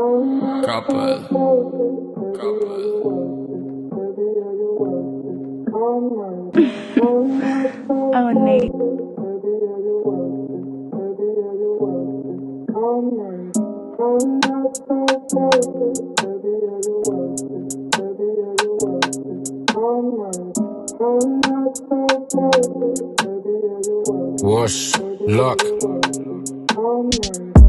Couple. Oh, Nate. Wash, lock.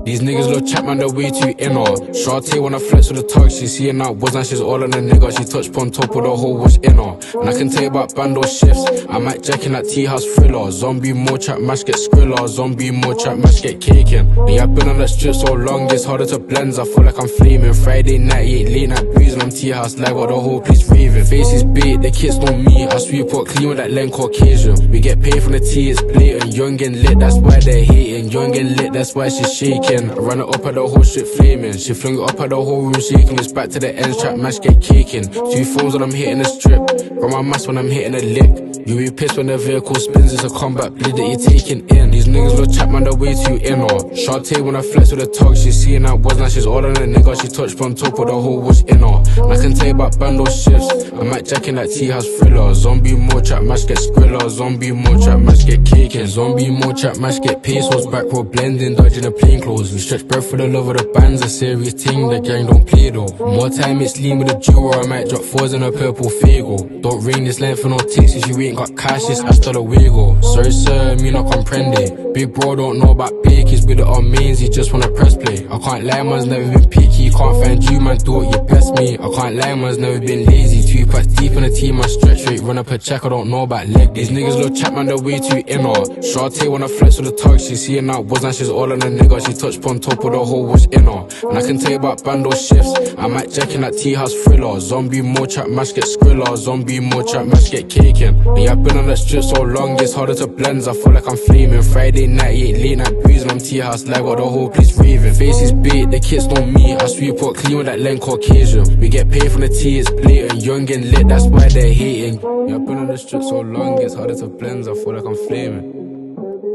These niggas look chat, man, they're way too inner. Shawty wanna flex with the tug, she's seeing that was and she's all on a nigga. She touched on top of the whole was inner. And I can tell you about bando shifts. I might jack in that tea house thriller. Zombie more chat, mash get skrilla. Zombie more chat, mash get caking. And yeah, I've been on that strip so long, it's harder to blend. I feel like I'm flaming. Friday night, 8 late night breezing. I'm tea house live while the whole place raving. Faces bait, the kids know me. I sweep up clean with that Len Caucasian. We get paid from the tea, it's blatant. Young and lit, that's why they're hating. Young and lit, that's why she's shaking. I ran it up at the whole shit flaming. She flung it up at the whole room shaking. It's back to the end trap, match get caking. Two phones when I'm hitting the strip. Run my mask when I'm hitting the lick. You be pissed when the vehicle spins. It's a combat bleed that you're taking in. These niggas look chat, man, they're way too inner. Shawty when I flex with the tug, she's seeing that was now she's all on a nigga. She touched on top of the whole was inner. And I can tell you about bando shifts. I might jack in that tea house thriller. Zombie more trap, match get skrilla. Zombie more trap, match get caking. Zombie more trap, match get pesos. Back row blending, dodging the plain clothes. We stretch breath for the love of the bands, a serious thing, the gang don't play though. More time it's lean with a duo, I might drop fours in a purple fago. Don't ring this line for no tics, if you ain't got cash, it's hasta luego. Sorry sir, me no comprende. Big bro don't know about bakies, with it on mains, he just wanna press play. I can't lie, man's never been picky, can't find you, man, do what you best me. I can't lie, man's never been lazy, 2 packs deep in the team, I stretch rate, run up a check, I don't know about leg. These niggas look chat, man, they're way too inner. Shawty wanna flex with the tug, she's seeing that was now she's all on a nigga, she touched on top of the whole was inner. And I can tell you about bando shifts. I might jack in that tea house thriller. Zombie more trap, mash get skrilla. Zombie more trap, mash get caking. And yeah, I've been on that strip so long, it's harder to blend. I feel like I'm flaming. Friday night, 8 late night breezing. I'm tea house live while the whole place raving. Faces bait, the kids know me. I sweep up clean with that Len Caucasian. We get paid from the tea, it's blatant. Young and lit, that's why they're hating. Yeah, I've been on the strip so long, it's harder to blend. I feel like I'm flaming.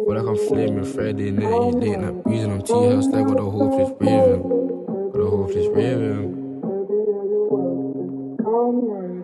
Well, like I'm flaming Friday night, late night breezing. I'm tea house like with the whole place raving.